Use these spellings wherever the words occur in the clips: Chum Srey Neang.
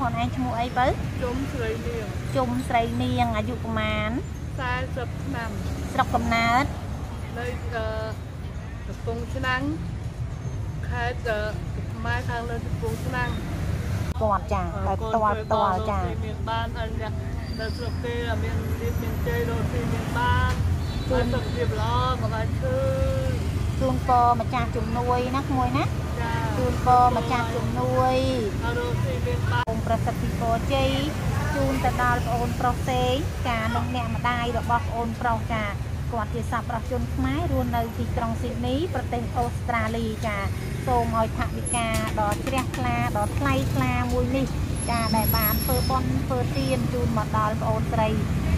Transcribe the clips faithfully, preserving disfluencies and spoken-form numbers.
หอนไอชมูไอเปิ้ลจุ่มใส่เนียงจุ่มใส่เนียงอายุประมาณสามสิบหนึ่งสำหรับกำนัดเลยเอ่อปงชนังใครเจอไม้ทางเลยปงชนังตัวจ่าตัวตัวจ่าเมียนบ้านอันเนี้ยเราสลับตีเราเมียนดิบเมียนเจโรตีเมียนบ้านมาสลับเรียบร้อยมาชื่อจุนปอมาจากจุ่มนุยนักมวยนะจุนปอมาจากจุ่มนุยองประสิทธิโกจีจูนแต่ดาวโอนโปรเซสการลงแนวมาได้ดอกบอลโอนโปรจากกวาดที่สับประจุนไม้รวนเลยที่ตรงสิบนี้ประเทศออสเตรเลียจากโซมอยทาวิกาดอทเรียกลาดอทไลกลามุยนี่จากได้บานเฟอร์บอนเฟอร์เตียนจูนมาดาวโอนไตร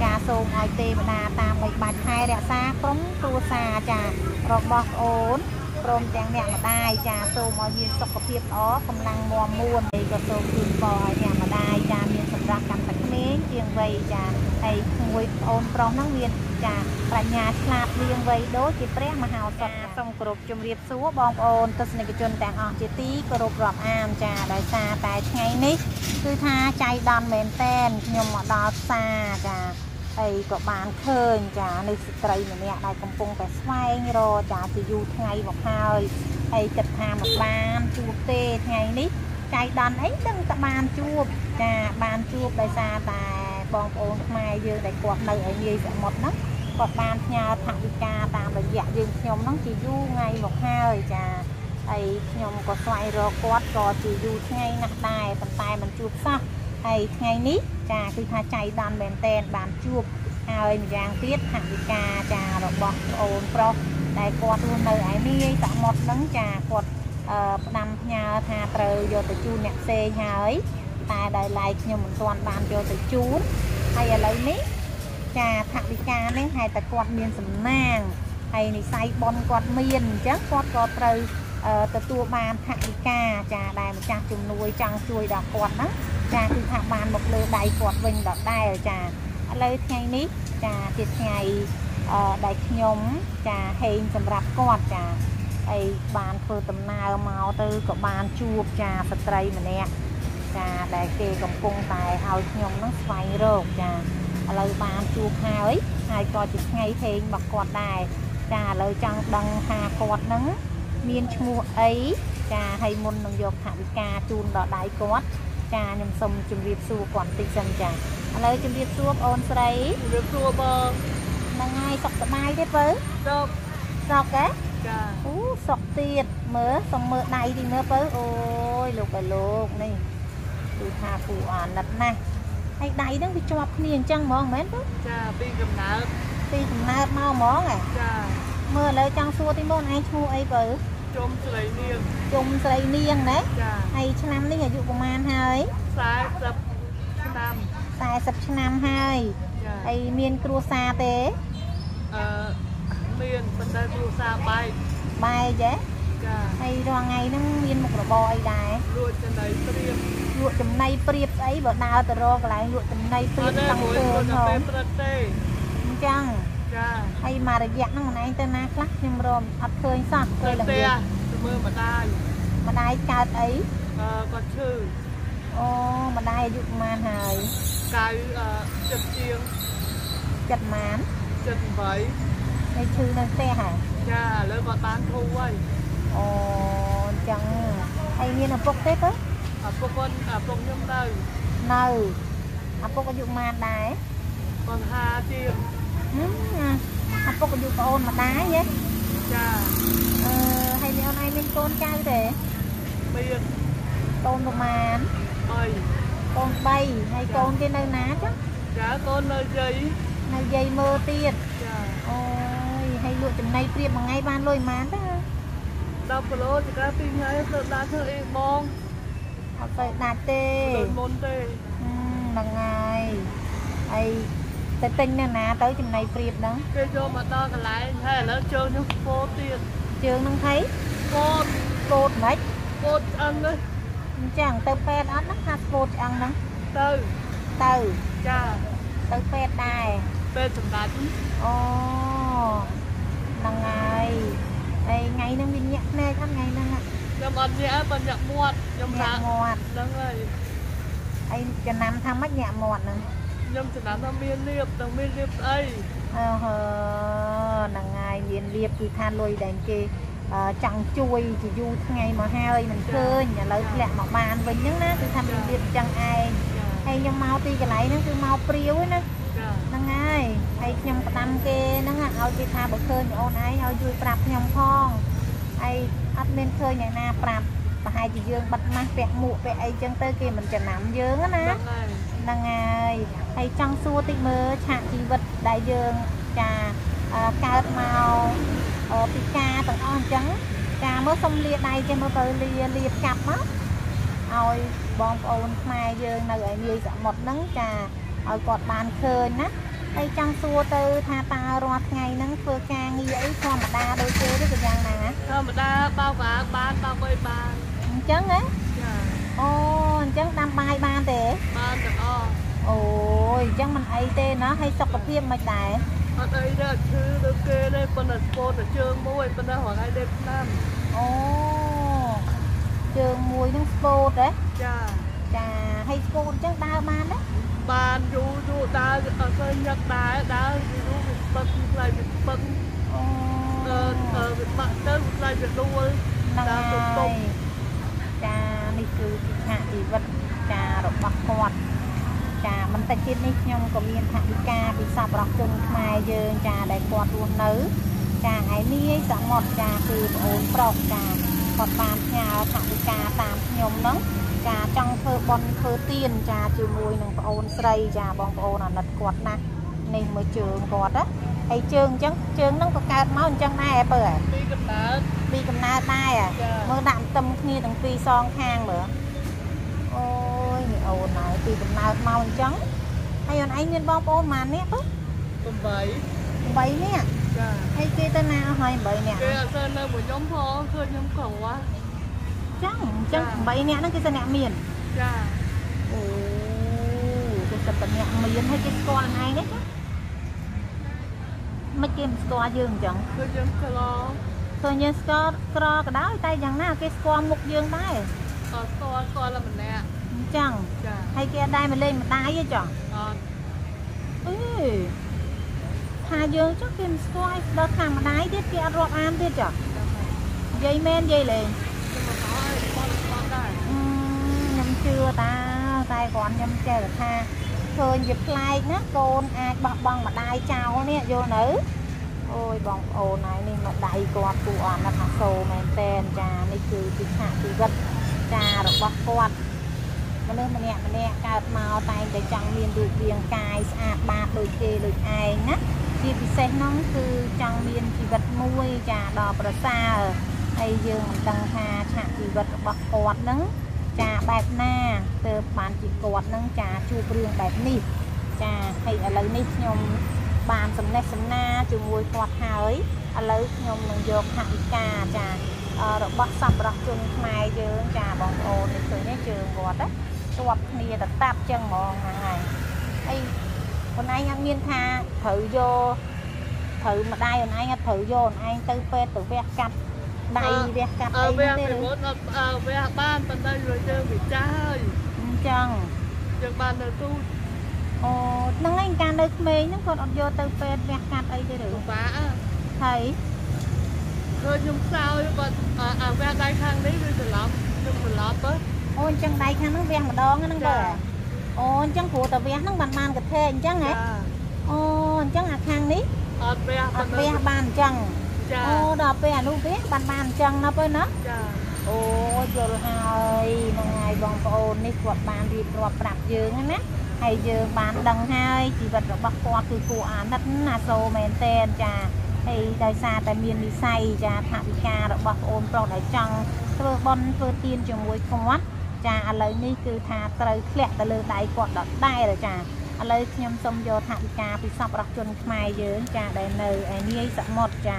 จากโซมอยเตมาดาตามใบบาดไทยเรียกซาครุ้งครูซาจากรอบบอกโอนโปรมแจงแดงมาได้จ่าโซมอยืนสกปรกอ๋อกำลังมวมมวนเลยก็โซคืนปอยแดงมาได้จ่าเมียนสำรักกันตะเคียนเจียงไวจ่าไอ้มวยโอนปรองนักเรียนจ่าปรัชญาฉลาดเรียงไวโดจิตเปรี้ยมหาศาลทรงกรุบจมเรียบซัวบองโอนตัสนิกจนแต่งออกจิตตีกรุบรอบอามจ่าดอยซาแต่ไงนี่คือท่าใจดอนเมนเต้นยมดอซาจ่าไอ้กบาลเคินจ่าในสตรีเนี่ยเนี่ยได้กำปงแต่สวายรอจ่าจะอยู่ไงบอกเฮาไอ้จัดทำบานจูบเตะไงนี่ใจดันไอ้ตั้งแต่บานจูบจ่าบานจูบได้ซาแต่บองโอนมาเยอะได้กวาดเลยไอ้ยี่สิบหมดนะกวาดบานยาถักวิกาตามระยะยืนยมต้องจะอยู่ไงบอกเฮาจ่าไอ้ยมก็สวายรอกวาดก็จะอยู่ไงหนักตายตันตายมันจูบซะไอ้ไงนี้จ่าคือท่าใจดันเบนเตนบานจูบเอาอย่างยางเตี้ยหักดิกาจ่าดอกบอกโอนโปรได้กอดรูนเลยไอ้นี่ต่อหมดนั้งจ่ากดนำยาทาเตยโยตจูนเนี่ยเซหายตาได้ไล่ยมตอนบานโยตจูนไอ้อะไรนี้จ่าหักดิกาเล่นไฮตะกอดเมียนสำนักไอ้ในไซบอลกอดเมียนจักกอดกอดเตยตะตัวบานหักดิกาจ่าได้มาจากจุ่มนุยจังช่วยดอกกอดนั้นจ่าคือหักบานบอกเลยได้กอดวิ่งดอกได้จ่าเลยไงนี้จ่าจิตไงได้ขยมจ่าเฮงสำหรับกอดจ่าไอ้บานเฟอร์ตำนาเมาตือกับบานจูบจ่าสตรีมันเนี่ยจ่าได้เกยกำปงตายเอาขยมนั่งไฟโรคจ่าเลยบานจูบหายหายกอดจิตไงเฮงบักกอดได้จ่าเลยจังดังหากอดนั้นมีนชูไอ้จ่าให้มนต์ยกหาวิกาจูนดอกได้กอดจ่าหนุ่มสมจุนวิสูก่อนติดจันจ่าอะไรจุดเรียบซัวบอนใส่เรียบซัวบอนนางไงสอกสบายได้เปิ้ลสอกสอกแกอู้สอกเตียดเมื่อสองเมื่อใดดีเมื่อเปิ้ลโอ้ยลูกไปลูกนี่ดูท่าผู้อ่านนัดนะไอ้ใดนั่งไปจอบเนียนจังมองเหม็นปุ๊บจ้าปีกำนัดปีกำนัดเมามองไงจ้าเมื่อเลยจังซัวที่บ้านไอ้ชูไอ้เปิ้ลจมใส่เนียงจมใส่เนียงนะจ้าไอ้ชั้นนั้นนี่อยู่ประมาณเฮ้ยสายจับชั้นสายสับชนามให้ไอเมียนครูซาเต๋อเมียนเป็นได้ครูซาใบใบเจ๊ไอรองไงนั่งเมียนหมกระบอยได้ลวดจำในเปรียบลวดจำในเปรียบไอแบบดาวตะโรกอะไรลวดจำในเปรียบตั้งเตือนของจังไอมาระยะนั่งไหนแต่นาคลักยมรมอัดเคยสักเคยหลังเดียวมือมาได้มาได้การไอก็ชื่อโอ้มาได้ยุคมาหายกายจัดเตียงจัดมันจัดใบในชื่อนั่นเตะหายจ้าเลยมาต้านทูไว้โอ้จังไอ้เนี่ยนะปกเตะก็ปกคนปกยมเตยเนยปกยุคมาได้ก่อนหาเตียงอืมปกยุคโอนมาได้เยอะจ้าเออให้เลี้ยงไอ้เป็นต้นใจเตะเบียร์ต้นประมาณcon bay hay con trên nơi ná chứ cả con nơi dây nơi dây mơ tiệt ôi hay lụa chừng này tiệt mà ngay ban lôi mán đó đọc lô thì cá tinh ngay sợ đá thơ e bong học phải đá tê môn tê là ngày ai tới tinh nè ná tới chừng này tiệt đó cái cho mà to cả lại hay là chơi những cô tiệt trường đang thấy cô cột mấy cột ăn đấyจังเติมแปดอันนักฮัสโบจังนะเติมเติมจ้าเติมแปดได้แปดสำคัญอ๋อนั่งไงไอ้ไงนั่งวิญญาณแม่ท่านไงนั่งอ่ะยำอันเนี้ยเป็นยำมวดยำหางมวดนั่งเลยไอ้ จะนำทำมัดแยะหมดนึงย่อมจะนำทำเมียนเรียบทำเมียนเรียบไอ้เออเฮ้อหนังไงเมียนเรียบกี่ท่านลอยแดงกีจังจุยจียูทั้งไงมาให้เลยมันเคยอย่าเลยแหละหมอกบานวันนี้นะคือทำเมียนเรียบจังไอไอยังเมาตีกันไหนนั่นคือเมาเปรี้ยวนะนังไงไอยังประดมเกนั่งอ่ะเอาจีทาบอกเคยเอาไหนเอาจุยปรับยังพองไออัดเล่นเคยอย่างน่าปรับแต่ให้จีเยืองบัดมาแปะหมู่แปะไอจังเตอร์เกมันจะน้ำเยืองนะนังไงไอจังซัวติมือฉากชีวิตได้เยืองจากการเมาปีกาต่างอ่อนจังกาเมื่อสมเลียดได้จะมาเตยเลียเลียจับมั้งเอาบองโอนมาเยืองหน่อยมีจะหมดนั่งจ่าเอากอดบานเคยนะไอจังซัวเตอร์ทาตารอดไงนั่งเฟื่องกาเงี้ยธรรมดาโดยเจอได้เป็นยังไงนะธรรมดาเบาหวานบานเบาใบบานจังไงโอ้จังตามใบบานเต๋อบานต่างอ่อนโอ้ยจังมันไอเตเนาะให้สกปรกเพียบมาได้อันไอเด็กชื่อเด็กเกย์ได้ปนัดโปนแต่เชิงมวยปนัดหัวไอเด็กนั่นโอ้เชิงมวยต้องโปนเด้จ้าจ้าให้โปนจังตาบานเด้บานดูดูตาเส้นยักตาตาดูปังลายปังเออเออปังเต้นลายเป็นตัวตาเป็นปมจ้านี่คือจิตหาอีวัดจ้าดอกบักกอดจ้ามันแต่คิดนี่ยงก็มีทางกาไปสับรักจนทายเยินจ้าได้กอดวนเนื้อจ้าไอ้นี่สมดจ้าคือโอนปลอกจ้ากอดตามยาวทางกาตามยงน้องจ้าจังเธอบอลเธอเตียนจ้าจูมวยหนึ่งโอนใส่จ้าบองโอนนัดกอดนะในมือเชิงกอดอ่ะไอ้เชิงจังเชิงน้องก็การเมาจังได้เปิดปีกับน้าปีกับน้าได้อ่ะเมื่อดำตำนี่ตั้งปีซองคางเหรอโอ้ยโอ้นายตีเป็นนายเมาจังให้อันไอ้เงินบ้องโอนมาเนี่ยปุ๊บเป็นใบใบเนี่ยให้เกตนาหอยใบเนี่ยเกตนาเหมือนย้อมพอเคยย้อมของวะจังจังใบเนี่ยนั่นคือเสน่ห์เมียนโอ้คือเสน่ห์เมียนให้เกตก่อนไงเนี่ยไม่เกมสกอร์ยืงจังเคยยืงกรอเคยยืงสกอร์กรอกระด้างแต่อย่างหน้าเกตสกอร์มุกยืงได้สกอร์สกอร์ละมันเนี่ยจังให้แกได้มาเล่นมาตายยังจังเอ้ยหาเยอะจังเกมสกอร์เราทำมาได้เด็ดแกรอบอันเด็ดจังยัยแมนยัยเลยยำเชื่อตาตายก่อนยำเจอค่ะเคยหยิบไล่นะโกนอาบะบังมาได้เจ้าเนี่ยโยนเออโอ้ยบังโอ้นายนี่มาได้ก่อนปูอ่อนนะคะโซแมนเตนจ้านี่คือจิตหาจิตวัดจ้าหรอกว่าก่อนมันเริ่มมันเนี่ยมันเนี่ยการมาเอาใจแต่จังเรียนดูเรียงกายสะอาดบาดโดยเกลือไอนะที่พิเศษน้องคือจังเรียนชีวิตมวยจ่าดอกประสาไอเยืองตังคาฉากชีวิตบักกอดนั่งจ่าแบบหน้าเติมปานจีกอดนั่งจ่าชูเปลืองแบบนี้จ่าให้อะไรนี่ยมปานสำเร็จสำนาจูมวยกอดหายอะไรยมหนึ่งโยกหักกาจ่าดอกบักสับรักจุนไม้เยืองจ่าบองโอนในเคยได้เจอกอดนะตัวนี้แต่ตาเจ้ามองไงไอ้คนไอ้ยังมีท่าถือโยถือมาได้คนไอ้ถือโยคนไอ้ตื้อเป้ตื้อเบี้ยกัดได้เบี้ยกัดได้เบี้ยกัดเอาเบี้ยบ้านเป็นได้เลยเจอผีจ้าเลยจังจากบ้านเดินตู้โอ้นั่งไอ้การเดินเมย์นั่งคนอดโยตื้อเป้เบี้ยกัดไอ้เจอหรือเปล่าไทยเคยยุ่งเศร้าอยู่ก่อนเอาเบี้ยได้ข้างนี้เลยสุดล้อมยุ่งสุดล้อมปุ๊บโอนจังใดค่ะนั่งเวียงมาดองนั่งเบอร์โอนจังผัวตะเวียงนั่งบานบานกระเทนจังไงโอนจังอาคางนี้อัดเวียบานจังโอ้ดอกเปียลูกเวียบานบานจังนะเพื่อนนะโอ้โยนหายนั่งไงบองโอนนี่ขวดบานดีขวดปรับยืงนะให้ยืงบานดังให้จีบัดดอกบักปอคือกูอ่านนั่นน่ะโซเมนเตนจ้าให้ได้ซาแต่เมียนดีไซจ้าผักกาดอกบักโอนปลอดได้จังเพื่อบอลเพื่อตีนจมูกควัดจ้าอะไรนี่คือทาเตยเคล็ดตะลือได้กอดดอกได้เลยจ้าอะไรยำสมโยธาปิกาปิศาจรักจนขมายเยอะจ้าได้เนยไอ้นี่สมดจ้า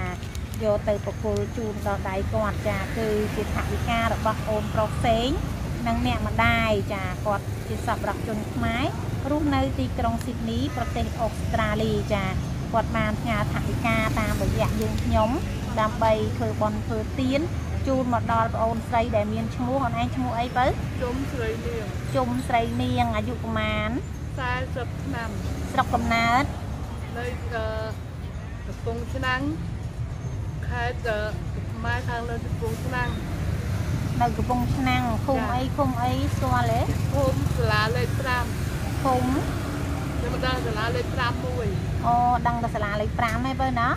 โยเตยปกปูจูนดอกได้กอดจ้าคือจิตธาปิกาดอกบักโอมโปรเซนนังเนี่ยมาได้จ้ากอดปิศาจรักจนขมายรูปเนยตีกรงสิบนี้ประเทศออสเตรเลียจ้ากอดมางาธาปิกาตามแบบอย่างยืนยมดำใบเธอบอลเธอเตี้ยน จูนหมดนอนโอนใส่แต่เมียนชั่วโมงอันนั้นชั่วโมงไอ้ปุ๊บจุ่มใส่เนียงจุ่มใส่เนียงอายุประมาณสามสิบหนึ่งสามสิบหนึ่งเลยเอ่อตรงชนังใครเจอมาทางเลยตรงชนังเราอยู่ตรงชนังคงไอ้คงไอ้ซัวเลยคงลาเลยตามคงจะมาดังสลาเลยตามด้วยอ๋อดังสลาเลยตามให้เปิ้ลเนาะ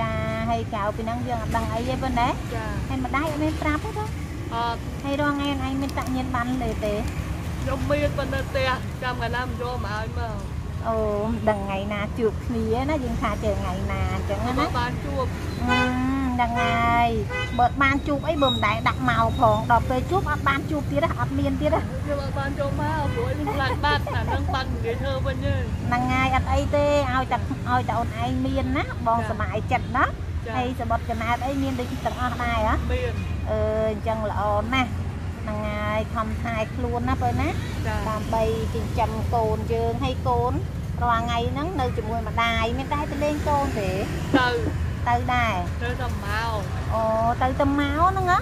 จะให้เก่าไปนั่งเรื่องดังไอ้เปิ้ลเด้ให้มาได้ไม่ตามด้วยให้รองไงไอ้ไม่ตัดเงินบันเลยเต๋ยมมีดบันเตะจำกันน้ำโยมเอาเมาโอ้ดังไงนะจุกเนี้ยนะยิงขาเจอไงนะจังนะเบิดบานจุกดังไงเบิดบานจุกไอ้บ่มได้ดักเมาผองดอกเตยจุกอับบานจุกที่ละอับเมียนที่ละเดี๋ยวอับบานจุกมาเอาหัวลุงหลานบ้านน่ะนั่งปั่นเดี๋ยวเธอวันนี้ดังไงอับไอเตยเอาจากเอาจากอันไอเมียนนะบองสมัยจัดนะไอสมบัติจะมาไอเมียนได้จากอันไหนอ่ะเออจังละอ่อนนะดังไงทำทายครูนะเปิ้ลนะตามไปจิงจำโกนเยิงให้โกนระหว่างไงนั่งเนยจมูกมาได้ไม่ได้ไปเล่นโกนเด้อเตยได้เตยตำเมาโอ้เตยตำเมานั่งอ่ะ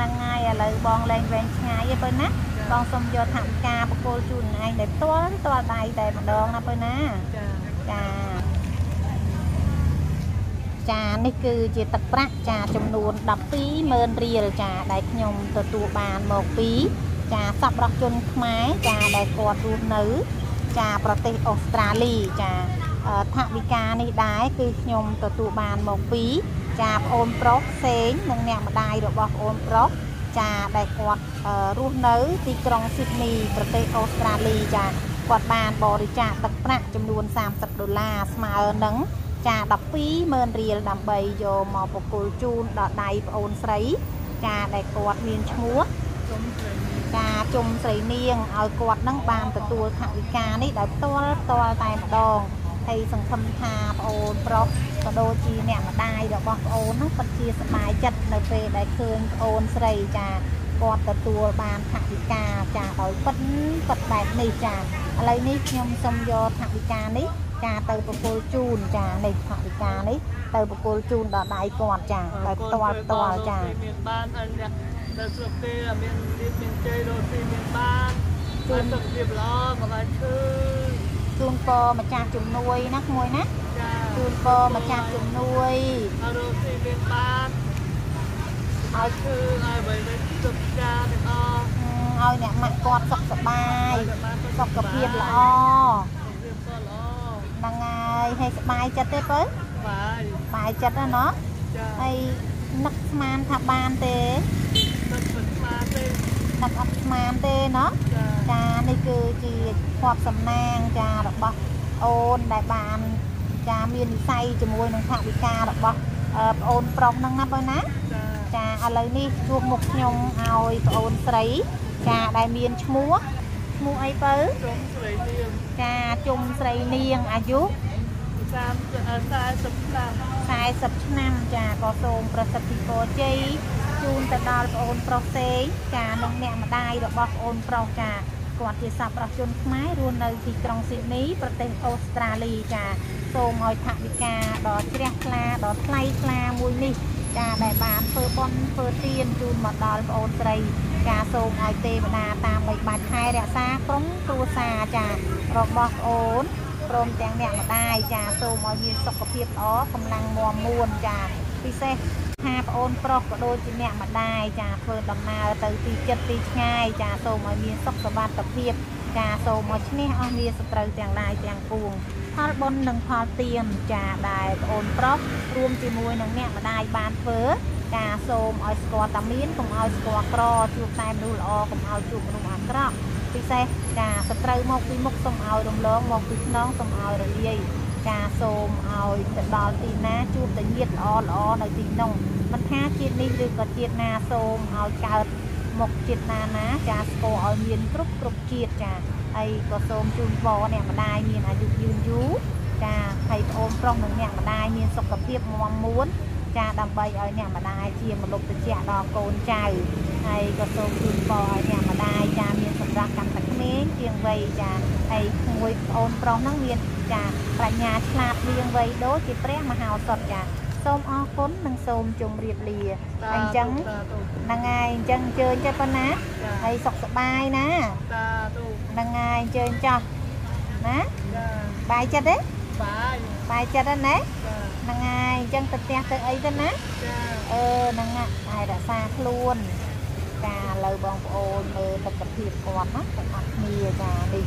นั่งไงอะไรบองแรงแรงไงเปิ้ลนะบองสมโยธากาปโกจุนไงเด็ดตัวตัวใดแต่มาดองนะเปิ้ลนะจ้าจ้านี่คือเจตปรักจ้าจำนวนดับปีเมินเรียลจ้าได้ขยมตัวตัวบานหมกปีจ้าสับรักจนไม้จ้าได้กอดรูหนื้อจ้าประเทศออสเตรเลียจ้าทวิกานี่ได้คือขยมตัวตัวบานหมกปีจ้าโอนโปรเซนหนึ่งแนวมาได้ดอกบอกโอนโปรจ้าได้กอดรูหนื้อตีกรองซิดนีย์ประเทศออสเตรเลียจ้ากอดบานบริจาคตักประจำนวนสามสิบดอลลาร์มาเอินหนึ่งจ่าดับปีเมินเรียลดับใบโยมอปกุลจูนดอดได้โอนใส่จ่าได้กอดเมียนชัวจ่าจมใส่เนียงเอากอดนั่งบานตัวตัวถังอีกานี่ได้ตัวตัวไต่มาดองไทยสังคมทาโอนปลอกกระโดจีเนี่ยมาได้ดอกบอกโอนนั่งปัจจีสบายจัดในเปรได้คืนโอนใส่จ่ากอดตัวตัวบานถังอีกาจ่าเอาปั้นปัดแบบนี้จ่าอะไรนี่ยมสมโยถังอีกานี่จ่าเติมประโกจูนจ่าในถังอีกานี่เติมประโกจูนดอกได้กอดจ่าได้ตัวตัวจ่าบ้านอันเนี่ยเติมสุดที่เมียนดิเมียนเจโรตีเมียนบ้านจุนเรียบร้อยมาชื่อจูนปอมาจ่าจุ่มนุ้ยนักมวยนะจูนปอมาจ่าจุ่มนุ้ยโรตีเมียนบ้านเอาชื่อเอาไปไปจุดจ่าเป็นอเอาเนี่ยมากอดสกสบายสกเพียบละอ้อนางไงให้สบายจัดเต้เปิ้ลสบายจัดนะเนาะไอ้นักมานทับบานเต้นักมาเต้นักมานเต้เนาะจ้านี่คือจีความสำนางจ้าดอกบ๊อกโอนได้บานจ้ามีนิสัยจมูกน้องผักดิกาดอกบ๊อกโอนปรองนั่งนับเลยนะจ้าอะไรนี่ช่วงหมกยงเอาโอนใส่จ้าได้เมียนชมัวมูไอเปิ้ลจ้าจมใส่เนียงอายุสามสายสับน้ำสายสับน้ำจ้าก่อทรงประสิทธิโกจีจูนแต่ดาวโอนโปรเซจ้าน้องเนี่ยมาได้ดอกบอกโอนโปรจ้ากอดที่สับประจุนไม้รวนเลยที่ตรงสินี้ประเทศออสเตรเลียจ้าทรงออยทวิกาดอกเชียร์คลาดอกไล่คลามุยนี่จ้าได้บานเฟอร์บอลเฟอร์เตียนจูนมาดาวโอนไตรกาทรงไอเตมนาตามใบบาดไข่เดาซาคล้องตัวซาจ่าดอกบอกโอนโปรมแตงแดงมาได้จ่าทรงมอยืนสกปรกอ๋อกำลังมวมมวนจ่าพิเศษหาโอนโปรกโดนจีเนียมาได้จ่าเฟิร์นดำนาเตยตีเจ็ดตีง่ายจ่าทรงมอยืนสกสบายตะเพียบจ่าทรงมอชเน่อเมียสเตอร์แตงได้แตงปูงพาบนหนึ่งพาเตียมจ่าได้โอนโปรกรวมจีมวยหนึ่งเนี่ยมาได้บานเฟิร์กาโซมออยสกอตามินผมเอาสกอตรอจูบแซมดูลอผมเอาจูบนุ่มอันกรอบพิเศษกาสตรีมอกพิมกสมเอาดมล้อมอกพิน้องสมเอาระเลียกาโซมเอาแต่ดอลตีน่าจูบแต่เงียบอ้อนอ้อนในตีนงมันแค่เจี๊ยนี่ดูกับเจี๊ยนาโซมเอาเกิดมกเจี๊ยนานะกาสโกเอาเมียนกรุบกรุบเจี๊ยกาไอ้กาโซมจูนบอเนี่ยมาได้เมียนอายุยืนยูกาไข่โอมปล้องหนึ่งเนี่ยมาได้เมียนสกปรกมองม้วนจ่าดำใบเอาเนี่ยมาได้เชียมาลบตัวเชียดอกโกนใจไอ้กระโจมจุนปอเนี่ยมาได้จ่าเมียนสำรักกันตะเม้งเชียงใบจ่าไอ้ขโมยโอนปลอมนั่งเมียนจ่าปรัชญาฉลาดเชียงใบโดจิตเปรี้ยมหาสดจ่า ส้มอ้อค้นนางส้มจงเรียบเรียอันจังนางไงจังเจอเจ้าปะนะให้สกสบายนะนางไงเจอจ้ะนะบายจัดเด้บายจัดอันไหนนางไงจังตะเตียตะไอ้กันนะเออนางอ่ะไอ้ดาซาคลูนกาเลยบองโอนเลยตะกระเทียมก่อนนะตะอักเมียกาดิ